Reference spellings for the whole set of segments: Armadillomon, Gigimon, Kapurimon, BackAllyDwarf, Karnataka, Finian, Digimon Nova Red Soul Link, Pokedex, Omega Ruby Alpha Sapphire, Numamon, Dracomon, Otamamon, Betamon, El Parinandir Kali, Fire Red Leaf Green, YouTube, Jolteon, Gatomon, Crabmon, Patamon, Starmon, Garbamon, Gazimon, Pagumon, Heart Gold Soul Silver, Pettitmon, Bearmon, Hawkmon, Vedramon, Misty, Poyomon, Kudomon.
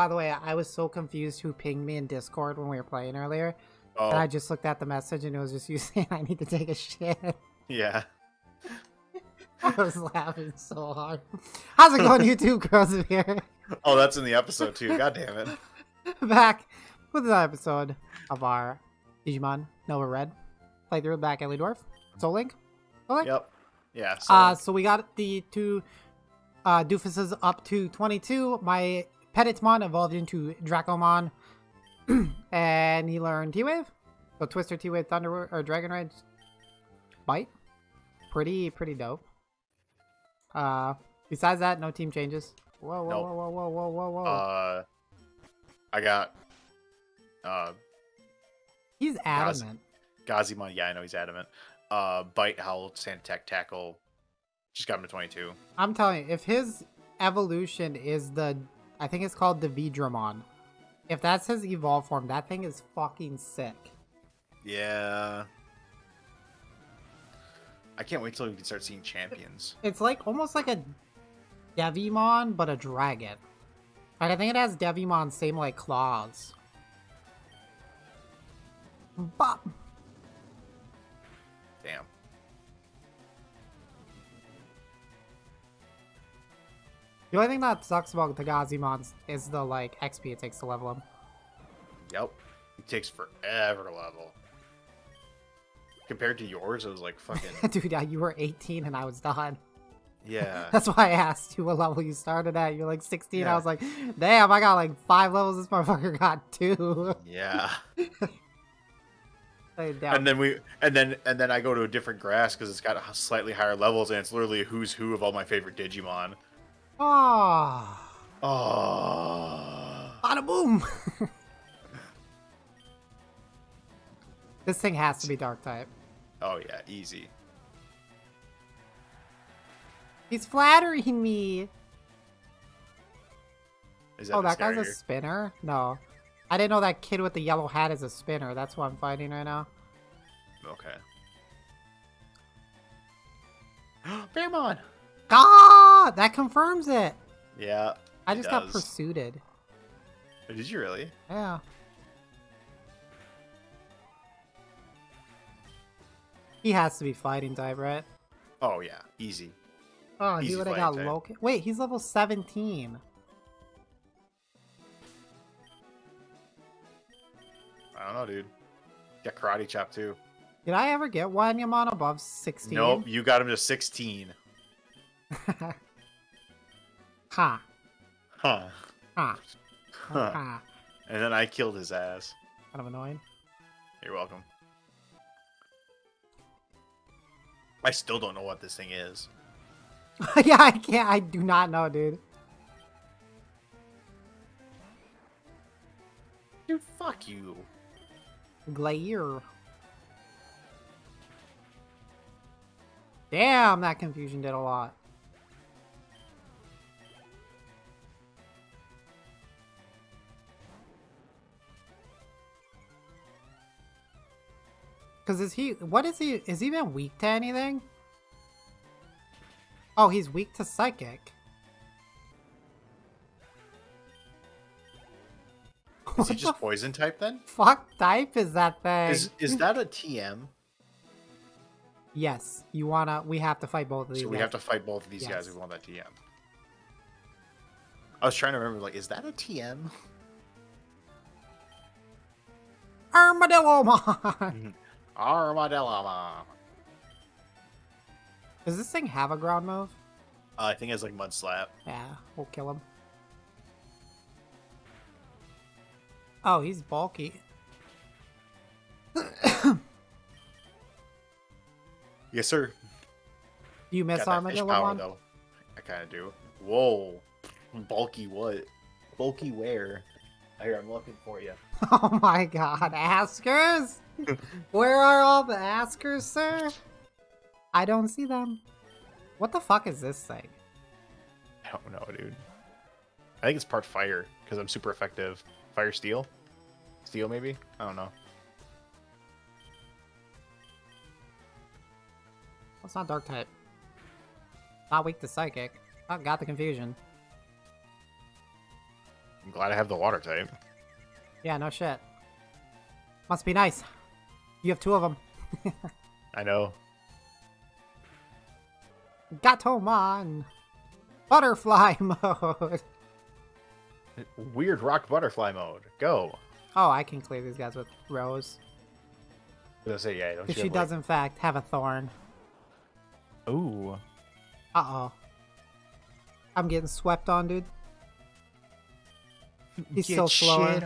By the way, I was so confused who pinged me in Discord when we were playing earlier. Oh. And I just looked at the message and it was just you saying, I need to take a shit. Yeah. I was laughing so hard. How's it going, YouTube girls of here? Oh, that's in the episode too. God damn it. Back with another episode of our Digimon Nova Red playthrough back Ellie Dwarf. Soul Link. Soul Link? Yep. Yeah. Soul Link. So we got the two doofuses up to 22. My Pettitmon evolved into Dracomon. And he learned T-Wave. So Twister, T-Wave, Thunder, or Dragon Rage Bite. Pretty dope. Besides that, no team changes. Whoa. I got he's adamant. Gazimon, yeah, I know he's adamant. Bite, Howl, Sand Attack, Tackle. Just got him to 22. I'm telling you, if his evolution is the, I think it's called the Vedramon. If that's his evolved form, that thing is fucking sick. Yeah. I can't wait till we can start seeing champions. It's like almost like a Devimon, but a dragon. Like I think it has Devimon's same like claws. Bop. Damn. The only thing that sucks about the Gazimon is the like XP it takes to level him. Yep. It takes forever to level. Compared to yours, it was like fucking... Dude, yeah, you were 18 and I was done. Yeah. That's why I asked you what level you started at. You're like 16. Yeah. I was like, damn, I got like 5 levels. This motherfucker got 2. Yeah. and then I go to a different grass because it's got slightly higher levels and it's literally a who's who of all my favorite Digimon. Oh. Oh. Bada boom. This thing has to be dark type. Oh yeah, easy. He's flattering me. Is that that guy's a spinner? No. I didn't know that kid with the yellow hat is a spinner. That's what I'm fighting right now. Okay. Bearmon! Ah! That confirms it! Yeah. I just got pursued. Did you really? Yeah. He has to be fighting type, right? Oh, yeah. Easy. Oh, he would have got low. Wait, he's level 17. I don't know, dude. Got Karate Chop, too. Did I ever get Wanyamon above 16? Nope, you got him to 16. Huh. And then I killed his ass. Kind of annoying. You're welcome. I still don't know what this thing is. Yeah, I can't. I do not know, dude. Dude, fuck you. Glare. Damn, that confusion did a lot. Because is he even weak to anything? Oh, he's weak to psychic. Is he just poison type then? Fuck type is that thing? Is that a TM? Yes. You wanna, we have to fight both of these guys. So we have to fight both of these guys if we want that TM. I was trying to remember, like, is that a TM? Armadillomon! Armadillomon. Does this thing have a ground move? I think it's like Mud Slap. Yeah, we'll kill him. Oh, he's bulky. Yes, sir. You miss Armadillomon? I kind of do. Whoa. Bulky what? Bulky where? Here, I'm looking for you. Oh my god, askers? Where are all the askers, sir? I don't see them. What the fuck is this thing? I don't know, dude. I think it's part fire, because I'm super effective. Fire steel? Steel, maybe? I don't know. Well, it's not dark type. Not weak to psychic. I got the confusion. I'm glad I have the water type. Yeah, no shit. Must be nice. You have two of them. I know. Gatomon! Butterfly mode! Weird rock butterfly mode. Go! Oh, I can clear these guys with Rose. Say, yeah, don't she does, like... in fact, have a thorn. Ooh. Uh-oh. I'm getting swept on, dude. He's so slow.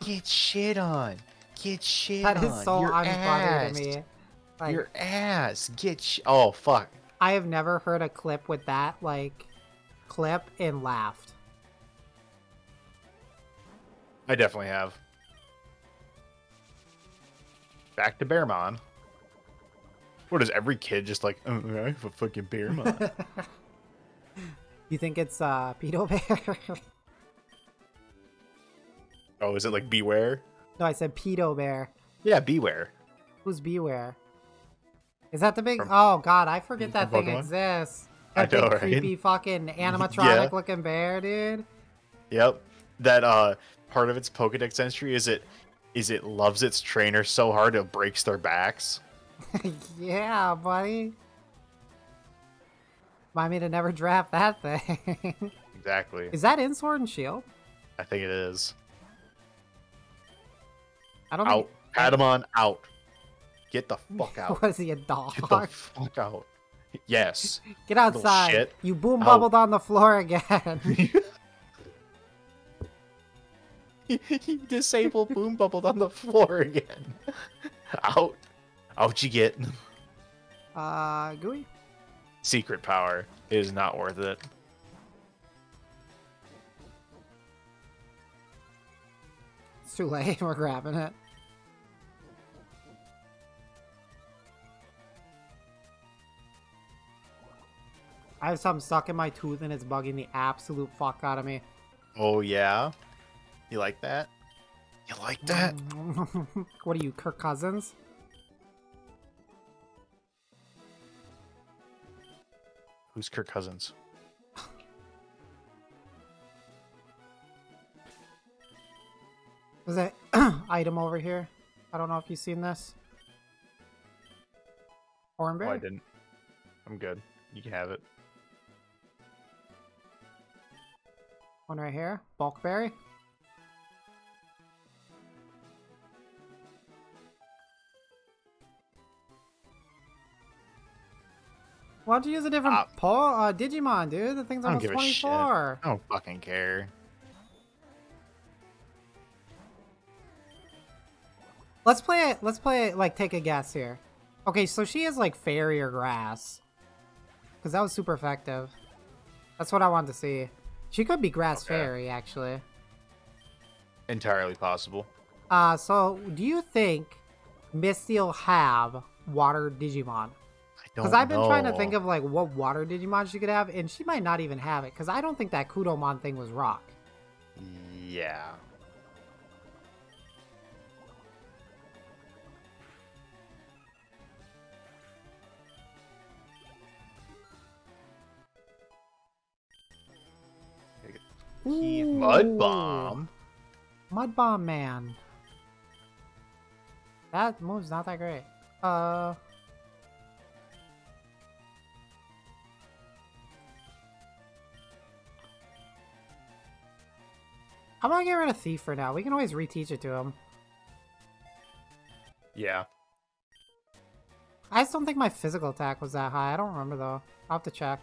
Get shit on. Get shit on. That is so unbothered to me. Like, your ass. Get shit. Oh, fuck. I have never heard a clip with that, like, clip and laughed. I definitely have. Back to Bearmon. What does every kid just like? Oh, I have a fucking Bearmon. You think it's Pedo Bear? Oh, is it like Bewear? No, I said Pedo Bear. Yeah, Bewear. Who's Bewear? Is that the big? From... Oh God, I forget that thing exists. That I know, big, creepy fucking animatronic looking bear, dude. Yep, that part of its Pokedex entry is it loves its trainer so hard it breaks their backs. Yeah, buddy. Remind me to never draft that thing. Exactly. Is that in Sword and Shield? I think it is. I don't know. Patamon out. Get the fuck out. Was he a dog? Get the fuck out. Yes. Get outside. You boom bubbled on the floor again. He disabled boom bubbled on the floor again. Out. Out you get. Gooey. Secret power. It is not worth it. It's too late. We're grabbing it. I have something stuck in my tooth and it's bugging the absolute fuck out of me. Oh, yeah? You like that? You like that? What are you, Kirk Cousins? Who's Kirk Cousins? There's that item over here. I don't know if you've seen this. Hornberry? Oh, I didn't. I'm good. You can have it. One right here. Bulkberry. Why don't you use a different Digimon, dude? The thing's almost 24. I don't fucking care. Let's play it. Let's play it. Like, take a guess here. Okay, so she is like fairy or grass, because that was super effective. That's what I wanted to see. She could be grass fairy, actually. Entirely possible. So do you think Misty'll have water Digimon? Because I've been trying to think of like what water Digimon she could have, and she might not even have it, because I don't think that Kudomon thing was rock. Yeah. Ooh. Mud bomb. Mud bomb man. That move's not that great. I'm gonna get rid of Thief for now. We can always reteach it to him. Yeah. I just don't think my physical attack was that high. I don't remember though. I'll have to check.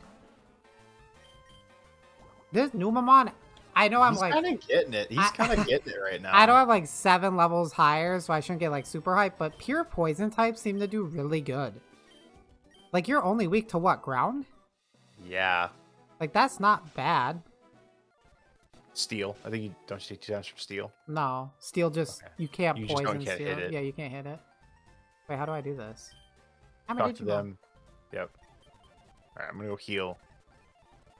This Numamon, I know I'm like... He's kind of getting it. He's kind of getting it right now. I know I'm like 7 levels higher, so I shouldn't get like super hyped, but pure poison types seem to do really good. Like, you're only weak to what? Ground? Yeah. Like, that's not bad. Steel. I think you don't take 2 damage from steel. No, steel just you can't poison steel. Hit it. Yeah, you can't hit it. Wait, how do I do this? Talk to them. Yep. All right, I'm gonna go heal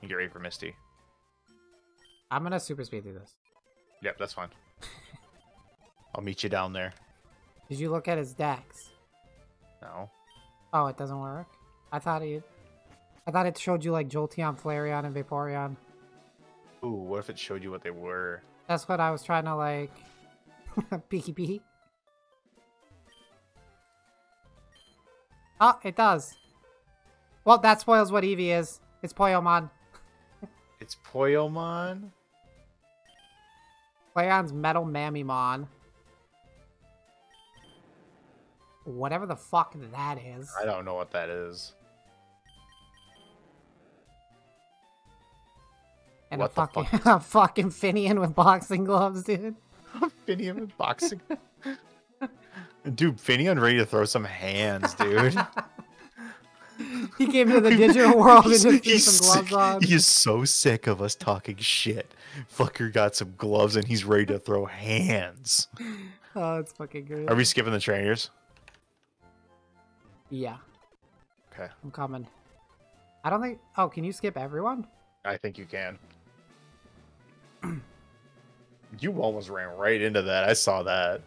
and get ready for Misty. I'm gonna super speed through this. Yep, that's fine. I'll meet you down there. Did you look at his dex? No. Oh, it doesn't work. I thought it showed you like Jolteon, Flareon, and Vaporeon. Ooh, what if it showed you what they were? That's what I was trying to, like, peeky peeky. Oh, it does. Well, that spoils what Eevee is. It's Poyomon. It's Poyomon? Flareon's Metal Mammimon. Whatever the fuck that is. I don't know what that is. And what a fucking Finian with boxing gloves, dude. Finian with boxing. Dude, Finian ready to throw some hands, dude. He came to the digital world and just threw some gloves on. He is so sick of us talking shit. Fucker got some gloves and he's ready to throw hands. Oh, it's fucking good. Are we skipping the trainers? Yeah. Okay. I'm coming. I don't think... Oh, can you skip everyone? I think you can. You almost ran right into that. I saw that.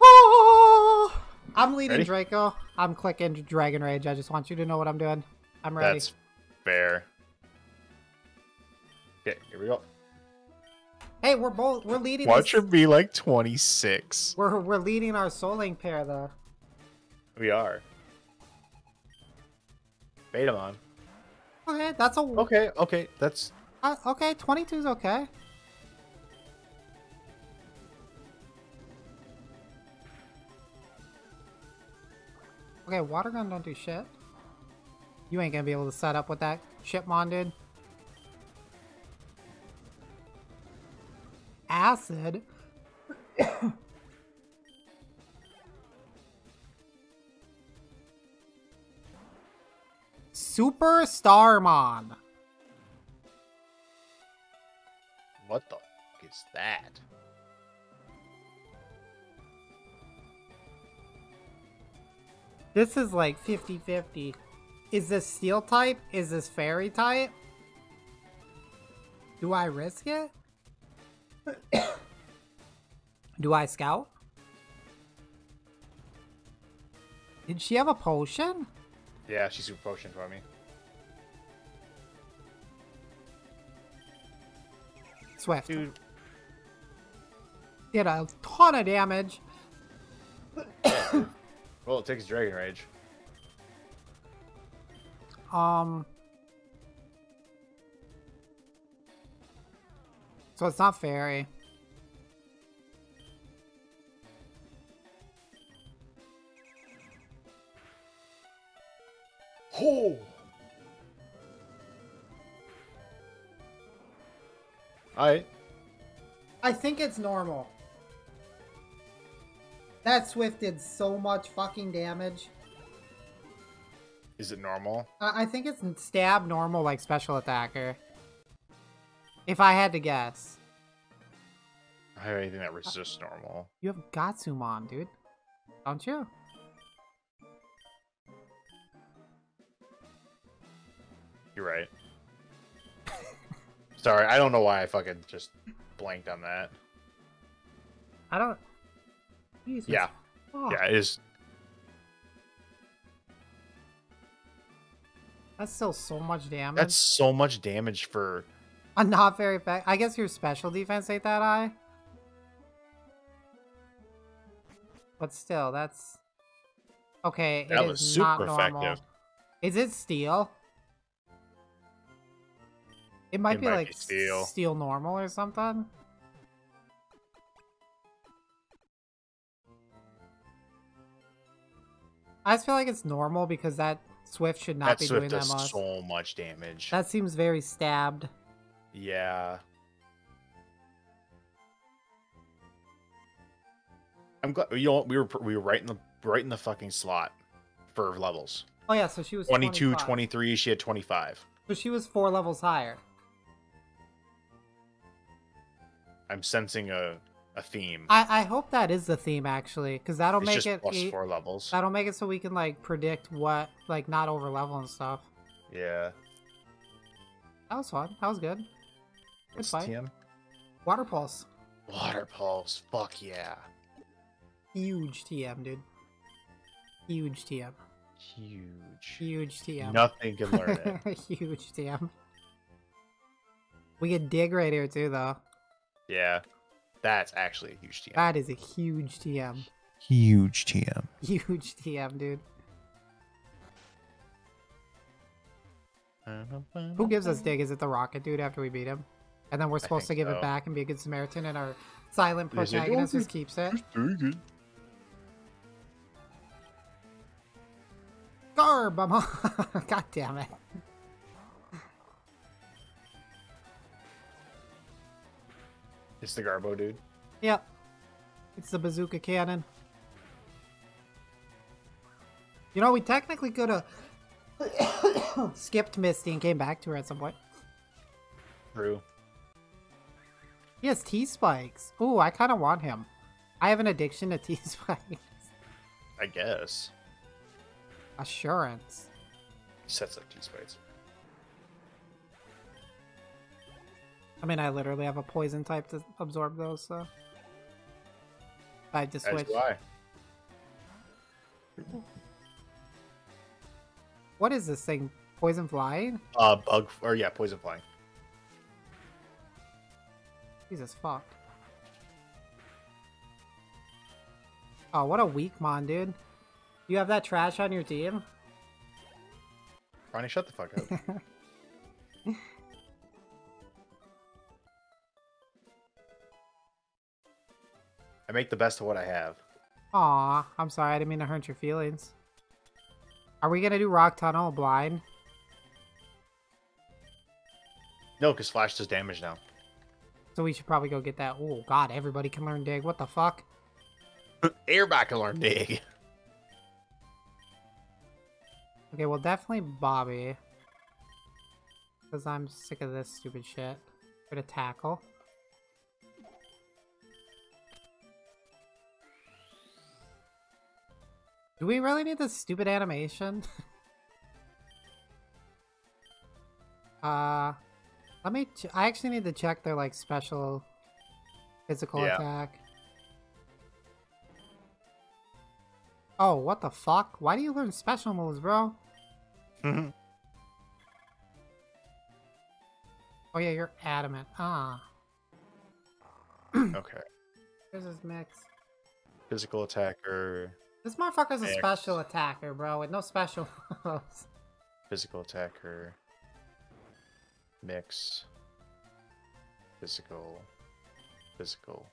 Oh! I'm leading Draco. I'm clicking Dragon Rage. I just want you to know what I'm doing. I'm ready. That's fair. Okay, here we go. Hey, we're leading. Watch her be like 26. We're leading our Soul Link pair though. We are. Betamon. Okay, that's a. Okay, okay, that's. Okay, 22's okay. Okay, water gun don't do shit. You ain't gonna be able to set up with that Shipmon, dude. Acid. Super Starmon. What the fuck is that? This is like 50-50. Is this steel type? Is this fairy type? Do I risk it? Do I scout? Did she have a potion? Yeah, she super potioned for me. Swift. Dude. Did a ton of damage. Well, it takes Dragon Rage. So it's not fairy. Oh! Alright. I think it's normal. That Swift did so much fucking damage. Is it normal? I think it's stab normal, like special attacker. If I had to guess. I have anything that resists normal. You have Gatomon, dude. Don't you? You're right. Sorry, I don't know why I fucking just blanked on that. I don't... Jesus. Yeah. Fuck. Yeah, it is... That's still so much damage. That's so much damage for... I'm not very bad. I guess your special defense ain't that high. But still, that's... Okay, that was super effective. Is it steel? It might be like steel normal or something. I just feel like it's normal because that Swift should not be doing that much. That Swift does so much damage. That seems very stabbed. Yeah. I'm glad, you know, we were right in the fucking slot for levels. Oh yeah, so she was 22, 25. 23, she had 25. So she was 4 levels higher. I'm sensing a theme. I hope that is the theme actually, because that'll make it plus 4 levels. That'll make it so we can like predict what, like, not over level and stuff. Yeah. That was fun. That was good. Good fight. TM? Water Pulse. Water Pulse. Fuck yeah. Huge TM, dude. Huge TM. Huge. Huge TM. Nothing can learn it. Huge TM. We could dig right here too, though. Yeah. That's actually a huge TM. That is a huge TM. Huge TM. Huge TM, dude. Who gives us dig? Is it the rocket dude after we beat him? And then we're supposed to give it back and be a good Samaritan, and our silent protagonist just keeps it. Garbamon! God damn it. It's the Garbo dude. Yep. It's the bazooka cannon. You know, we technically could have skipped Misty and came back to her at some point. True. He has T-Spikes. Ooh, I kind of want him. I have an addiction to T-Spikes. I guess. Assurance. He sets up T-Spikes. I mean, I literally have a poison type to absorb those, so... I have to switch. That's why. What is this thing? Poison fly? Bug... Or yeah, poison fly. Jesus fuck. Oh, what a weak mon, dude. You have that trash on your team? Ronnie, shut the fuck up. I make the best of what I have. Aw, I'm sorry. I didn't mean to hurt your feelings. Are we going to do Rock Tunnel blind? No, because Flash does damage now. So we should probably go get that. Oh, God, everybody can learn Dig. What the fuck? Everybody can learn Dig. Okay, well, definitely Bobby. Because I'm sick of this stupid shit. Gonna tackle. Do we really need this stupid animation? Let me. I actually need to check their like special physical attack. Oh, what the fuck? Why do you learn special moves, bro? Oh yeah, you're adamant. Ah. Okay. Here's his mix. Physical attacker. This motherfucker's a special attacker, bro, with no special moves. Physical attacker. Mix. Physical. Physical.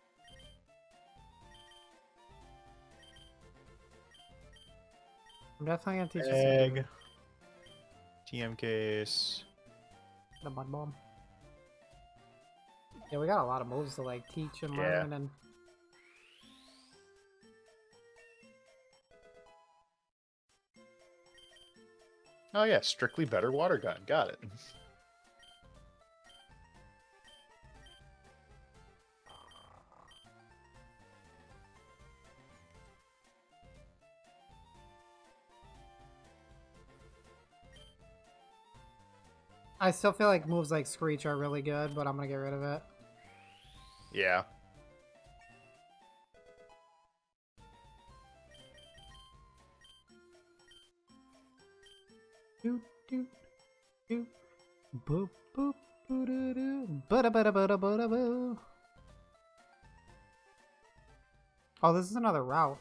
I'm definitely gonna teach egg. TM case. The mud bomb. Yeah, we got a lot of moves to like teach and learn and. Oh yeah, strictly better water gun. Got it. I still feel like moves like Screech are really good, but I'm gonna get rid of it. Yeah. Do do do, boop boop boo doo doo, ba da ba da ba da ba da boo. Oh, this is another route.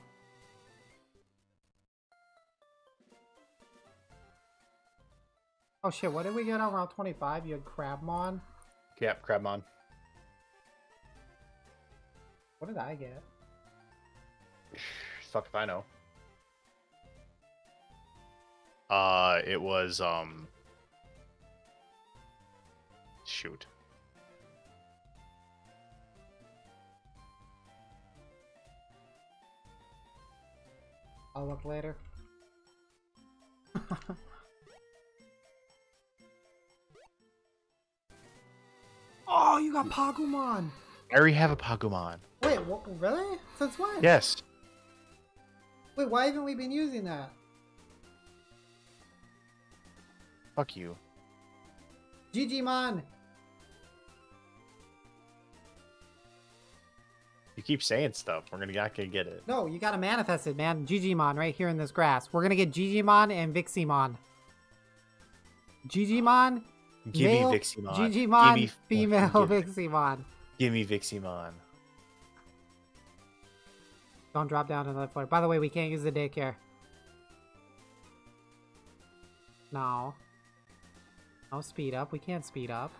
Oh shit, what did we get on round 25? You had Crabmon? Yep, Crabmon. What did I get? Fuck if I know. It was, Shoot. I'll look later. Oh, you got Pagumon! I already have a Pagumon. Wait, really? Since when? Yes. Wait, why haven't we been using that? Fuck you. Gigimon! You keep saying stuff. We're not gonna get it. No, you gotta manifest it, man. Gigimon right here in this grass. We're gonna get Gigimon and Viximon. Gigimon, give male, me Viximon. Gigimon, give me, female Viximon. Give me Viximon. Don't drop down to the floor. By the way, we can't use the daycare. No. No speed up. We can't speed up.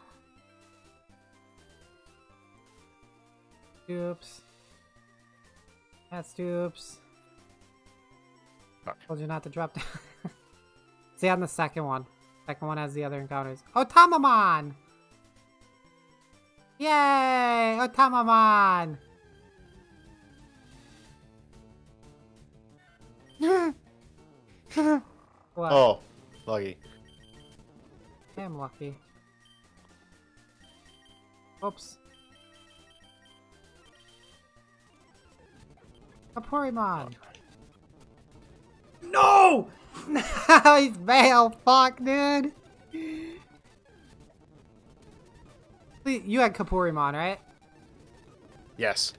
Stoops. That stoops. Fuck. Told you not to drop down. See, on the second one. Second one has the other encounters. Otamamon! Yay! Otamamon! Oh, lucky. I'm lucky. Oops. Kapurimon! No! Now he's male, fuck, dude! You had Kapurimon, right? Yes.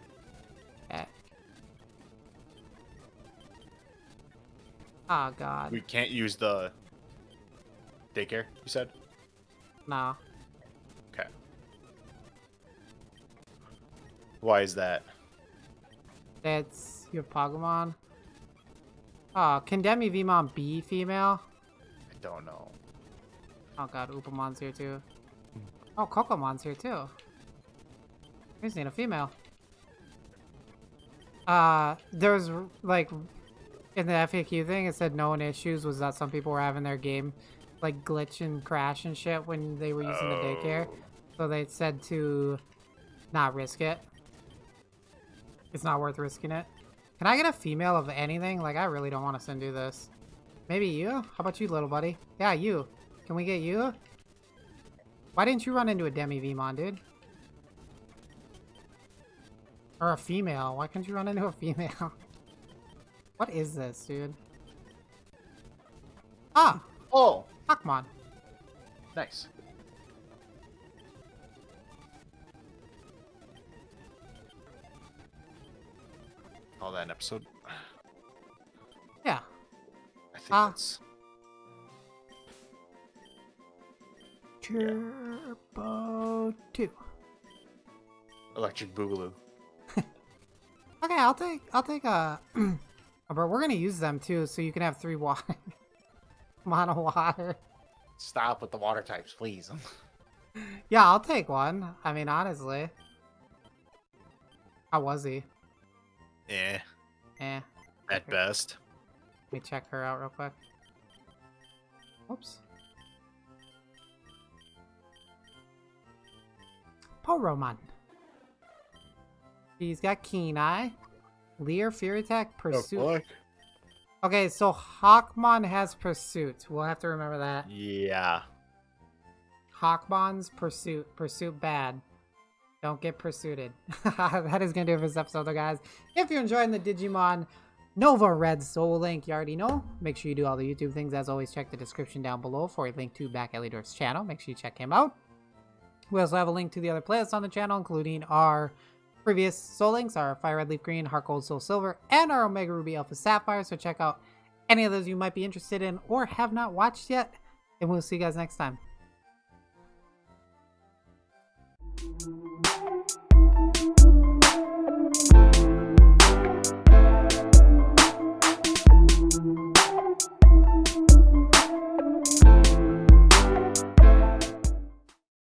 Okay. Oh, God. We can't use the daycare, you said? No. Okay. Why is that? It's your Pagumon. Oh, can DemiVeemon be female? I don't know. Oh god, Upamon's here too. Oh, Kokomon's here too. We just need a female. There was, like, in the FAQ thing, it said known issues was that some people were having their game, like, glitch and crash and shit when they were using the daycare. So they said to not risk it. It's not worth risking it. Can I get a female of anything? Like, I really don't want to send you this. Maybe you? How about you, little buddy? Yeah, you. Can we get you? Why didn't you run into a DemiVeemon, dude? Or a female. Why couldn't you run into a female? What is this, dude? Ah! Oh! Pokemon. Nice. That episode, yeah, I think that's Turbo 2 Electric Boogaloo. Okay, I'll take a but we're gonna use them too, so you can have 3 water. Mono water. Stop with the water types, please. Yeah, I'll take one. I mean, honestly, how was he? Eh. Eh. At best. Let me check her out real quick. Oops. Poyomon. He's got Keen Eye, Leer, Fear Attack, Pursuit. Oh, okay, so Hawkmon has Pursuit. We'll have to remember that. Yeah. Hawkmon's Pursuit. Pursuit bad. Don't get pursuited. That is going to do it for this episode, though, guys. If you're enjoying the Digimon Nova Red Soul Link, you already know. Make sure you do all the YouTube things. As always, check the description down below for a link to Back Alley Dork's channel. Make sure you check him out. We also have a link to the other playlists on the channel, including our previous Soul Links, our Fire Red, Leaf Green, Heart Gold, Soul Silver, and our Omega Ruby, Alpha Sapphire. So check out any of those you might be interested in or have not watched yet. And we'll see you guys next time.